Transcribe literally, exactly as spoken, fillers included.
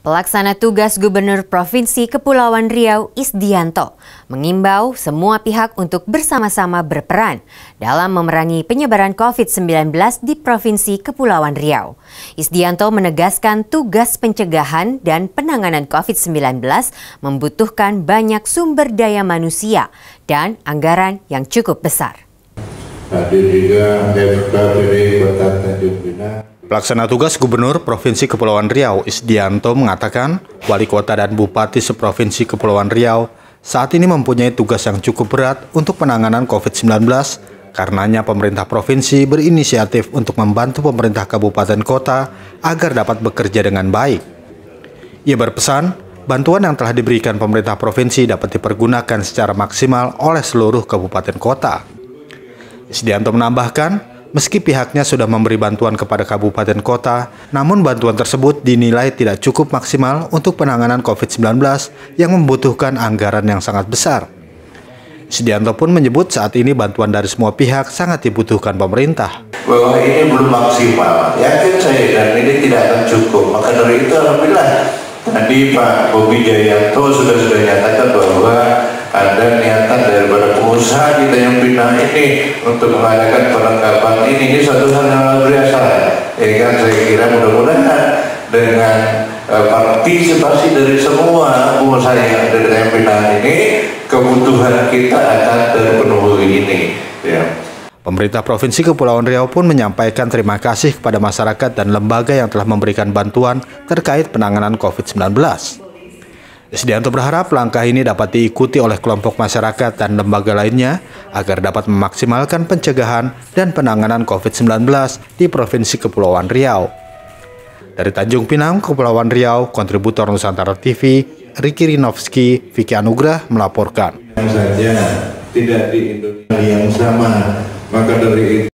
Pelaksana tugas Gubernur Provinsi Kepulauan Riau, Isdianto, mengimbau semua pihak untuk bersama-sama berperan dalam memerangi penyebaran COVID sembilan belas di Provinsi Kepulauan Riau. Isdianto menegaskan tugas pencegahan dan penanganan COVID sembilan belas membutuhkan banyak sumber daya manusia dan anggaran yang cukup besar. Pelaksana tugas Gubernur Provinsi Kepulauan Riau, Isdianto, mengatakan Wali Kota dan Bupati seprovinsi Kepulauan Riau saat ini mempunyai tugas yang cukup berat untuk penanganan COVID sembilan belas. Karenanya pemerintah provinsi berinisiatif untuk membantu pemerintah kabupaten kota agar dapat bekerja dengan baik. Ia berpesan, bantuan yang telah diberikan pemerintah provinsi dapat dipergunakan secara maksimal oleh seluruh kabupaten kota. Isdianto menambahkan, meski pihaknya sudah memberi bantuan kepada kabupaten kota, namun bantuan tersebut dinilai tidak cukup maksimal untuk penanganan COVID sembilan belas yang membutuhkan anggaran yang sangat besar. Isdianto pun menyebut saat ini bantuan dari semua pihak sangat dibutuhkan pemerintah. Bahwa ini belum maksimal, yakin saya dan ini tidak akan cukup. Maka dari itu alhamdulillah tadi Pak Bobi Jayanto sudah sudah nyatakan bahwa ada niatan daripada pengusaha di Tanjung Pinang ini untuk mengadakan perlengkapan ini, ini suatu hal yang biasa. Ya kan, saya kira mudah-mudahan dengan eh, partisipasi dari semua pengusaha yang ada di Tanjung Pinang ini, kebutuhan kita akan terpenuhi ini. Ya. Pemerintah Provinsi Kepulauan Riau pun menyampaikan terima kasih kepada masyarakat dan lembaga yang telah memberikan bantuan terkait penanganan COVID sembilan belas. Isdianto berharap langkah ini dapat diikuti oleh kelompok masyarakat dan lembaga lainnya agar dapat memaksimalkan pencegahan dan penanganan COVID sembilan belas di Provinsi Kepulauan Riau. Dari Tanjung Pinang, Kepulauan Riau, kontributor Nusantara T V, Riki Rinovski, Vicky Anugrah melaporkan. Yang saja tidak di Indonesia yang sama, maka dari itu